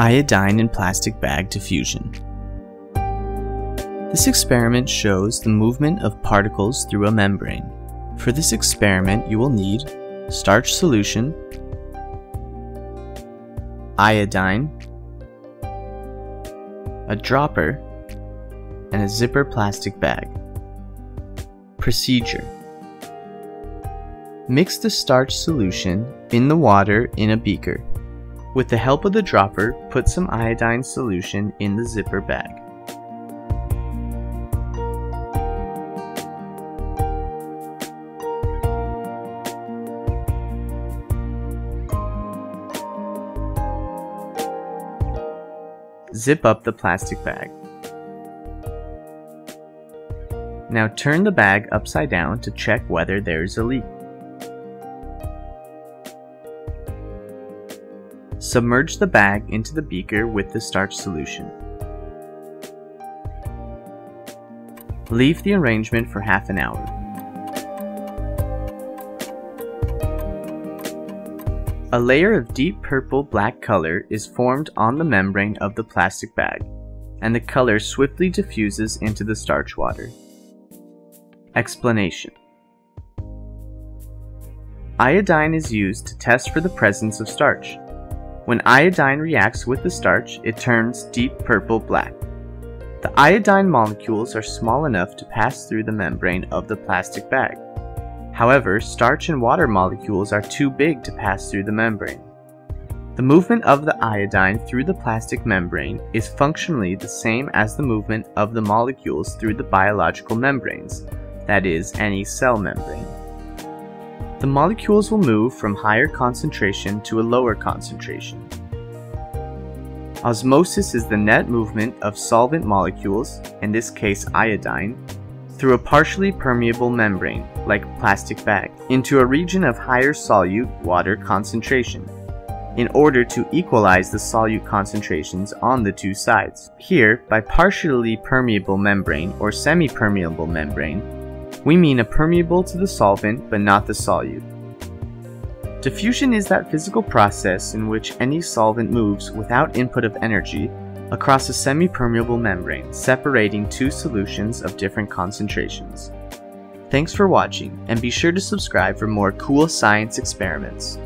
iodine in plastic bag diffusion. This experiment shows the movement of particles through a membrane. For this experiment, you will need starch solution, iodine, a dropper, and a zipper plastic bag. Procedure: mix the starch solution in the water in a beaker. With the help of the dropper, put some iodine solution in the zipper bag. Zip up the plastic bag. Now turn the bag upside down to check whether there is a leak. Submerge the bag into the beaker with the starch solution. Leave the arrangement for half an hour. A layer of deep purple-black color is formed on the membrane of the plastic bag, and the color swiftly diffuses into the starch water. Explanation: iodine is used to test for the presence of starch. When iodine reacts with the starch, it turns deep purple-black. The iodine molecules are small enough to pass through the membrane of the plastic bag. However, starch and water molecules are too big to pass through the membrane. The movement of the iodine through the plastic membrane is functionally the same as the movement of the molecules through the biological membranes, that is, any cell membrane. The molecules will move from higher concentration to a lower concentration. Osmosis is the net movement of solvent molecules, in this case iodine, through a partially permeable membrane, like plastic bag, into a region of higher solute water concentration, in order to equalize the solute concentrations on the two sides. Here, by partially permeable membrane or semi-permeable membrane, we mean a permeable to the solvent but not the solute. Diffusion is that physical process in which any solvent moves without input of energy across a semi-permeable membrane, separating two solutions of different concentrations. Thanks for watching, and be sure to subscribe for more cool science experiments.